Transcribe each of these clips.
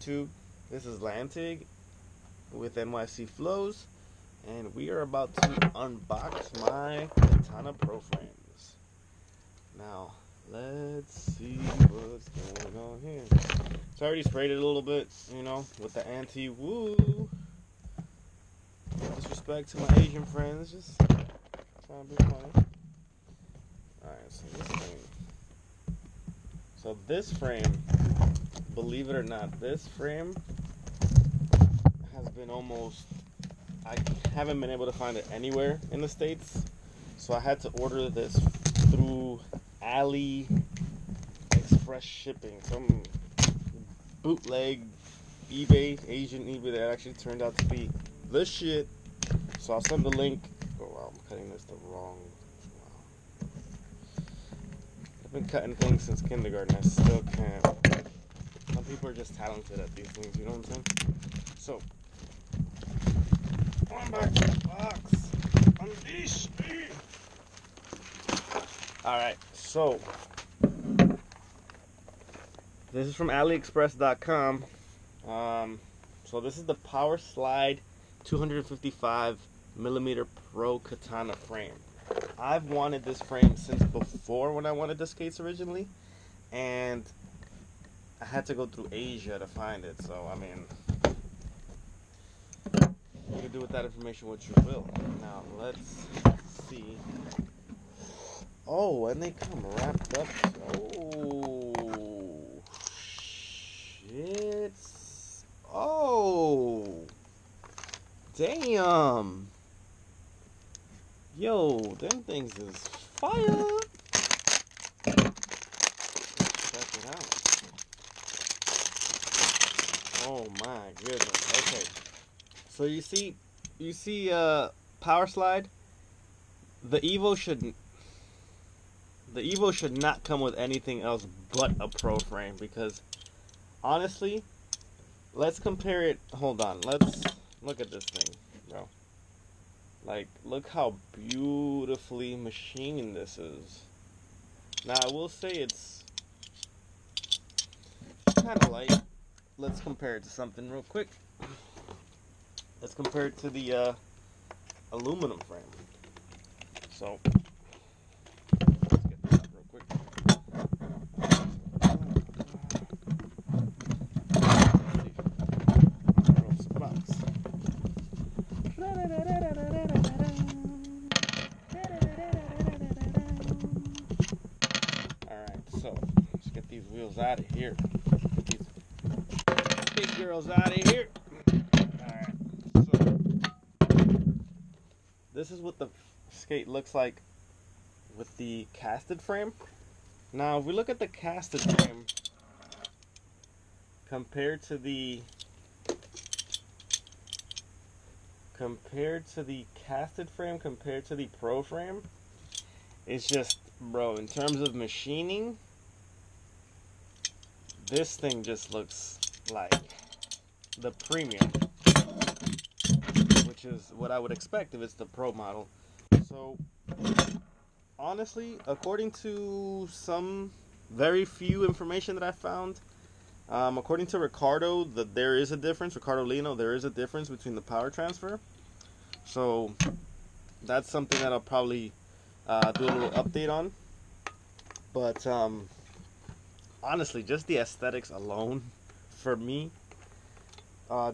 YouTube, this is Lantig with NYC Flows, and we are about to unbox my Katana Pro frames. Now, let's see what's going on here. So I already sprayed it a little bit, you know, with the anti-woo. No disrespect to my Asian friends, just trying to be funny. Alright, so this thing. So this frame, believe it or not, this frame has been almost, I haven't been able to find it anywhere in the States. So I had to order this through AliExpress shipping. Some bootleg eBay, Asian eBay that actually turned out to be the shit. So I'll send the link. Oh wow, I'm cutting this the wrong way. I've been cutting things since kindergarten, I still can't. Some people are just talented at these things, you know what I'm saying? So, I'm back to the box. Unleash me! Alright, so, this is from AliExpress.com. So this is the Powerslide 255mm Pro Katana frame. I've wanted this frame since before when I wanted the skates originally, and I had to go through Asia to find it, so I mean, you can do with that information what you will. Now let's see. Oh, and they come wrapped up. Oh, shit. Oh, damn. Yo, them things is fire! Let's check it out. Oh my goodness. Okay. So you see Powerslide? The Evo should not come with anything else but a pro frame, because honestly, let's compare it. Hold on, let's look at this thing, bro. Like, look how beautifully machined this is. Now, I will say it's kind of light. Let's compare it to something real quick. Let's compare it to the aluminum frame. So, let's get this out real quick. Out of here. Get these big girls out of here. Alright, so this is what the skate looks like with the casted frame. Now if we look at the casted frame compared to the pro frame, it's just, bro, in terms of machining, this thing just looks like the premium, which is what I would expect if it's the pro model. So, honestly, according to some very few information that I found, according to Ricardo, that there is a difference. Ricardo Lino, there is a difference between the power transfer. So, that's something that I'll probably do a little update on. But honestly, just the aesthetics alone, for me,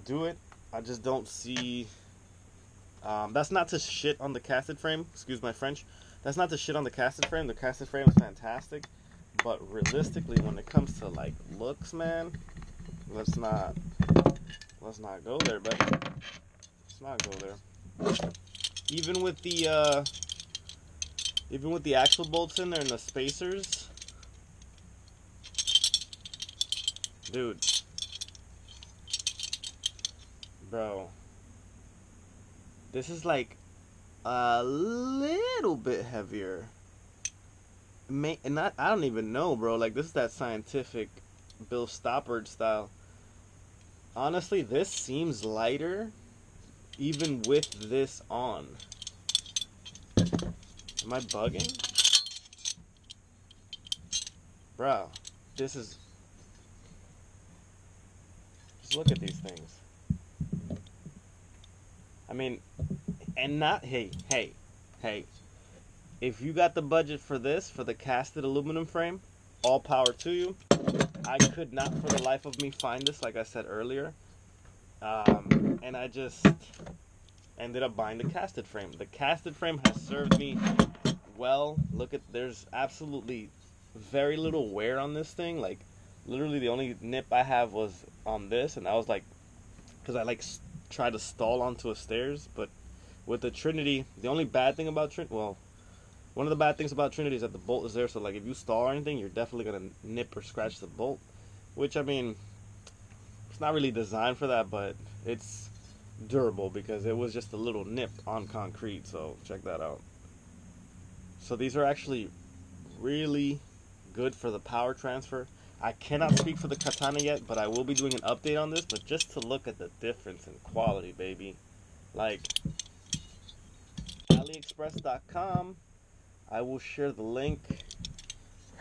do it. I just don't see, that's not to shit on the casted frame, excuse my French, that's not to shit on the casted frame. The casted frame is fantastic, but realistically, when it comes to, like, looks, man, let's not go there, buddy. Let's not go there. Even with the axle bolts in there and the spacers, dude, bro, this is like a little bit heavier. I don't even know, bro. Like, this is that scientific Bill Stoppard style. Honestly, this seems lighter, even with this on. Am I bugging, bro? This is. look at these things. I mean, and not, hey, if you got the budget for this, for the casted aluminum frame, all power to you. I could not for the life of me find this, like I said earlier. And I just ended up buying the casted frame. The casted frame has served me well. Look at, there's absolutely very little wear on this thing. Like, literally the only nip I have was on this, and I was like, because I like try to stall onto a stairs. But with the Trinity, the only bad thing about Trinity, well, one of the bad things about Trinity is that the bolt is there, so like if you stall or anything, you're definitely gonna nip or scratch the bolt, which I mean, it's not really designed for that, but it's durable because it was just a little nip on concrete. So check that out. So these are actually really good for the power transfer. I cannot speak for the Katana yet, but I will be doing an update on this. But just to look at the difference in quality, baby. Like, AliExpress.com, I will share the link.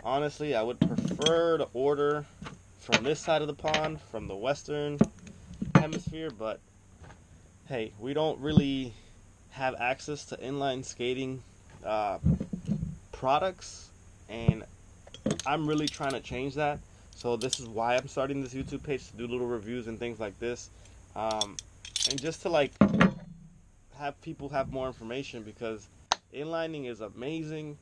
Honestly, I would prefer to order from this side of the pond, from the Western Hemisphere, but hey, we don't really have access to inline skating products, and I'm really trying to change that. So this is why I'm starting this YouTube page, to do little reviews and things like this, and just to like have people have more information, because inlining is amazing.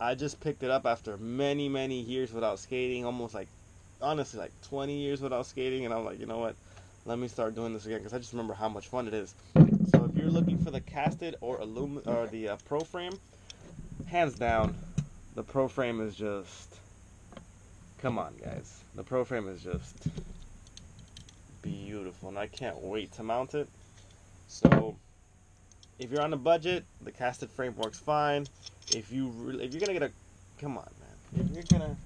I just picked it up after many years without skating, almost like, honestly, like 20 years without skating, and I'm like, you know what, let me start doing this again, because I just remember how much fun it is. So if you're looking for the casted or aluminum or the pro frame, hands down, the pro frame is just, come on guys, the pro frame is just beautiful, and I can't wait to mount it. So if you're on a budget, the casted frame works fine. If you really, if you're gonna get a, come on man, if you're gonna,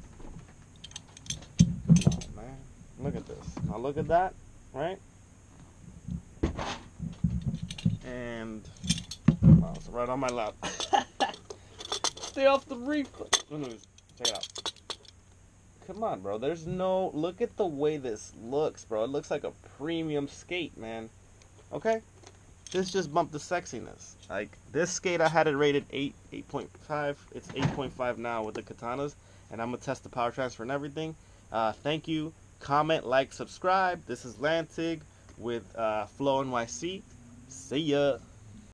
come on man, look at this. Now look at that, right? And wow, it's right on my lap. Stay off the reef. Check it out. Come on, bro. There's no, look at the way this looks, bro. It looks like a premium skate, man. Okay. This just bumped the sexiness. Like, this skate, I had it rated 8.5. It's 8.5 now with the Katanas. And I'm going to test the power transfer and everything. Thank you. Comment, like, subscribe. This is Lantig with FlowNYC. See ya.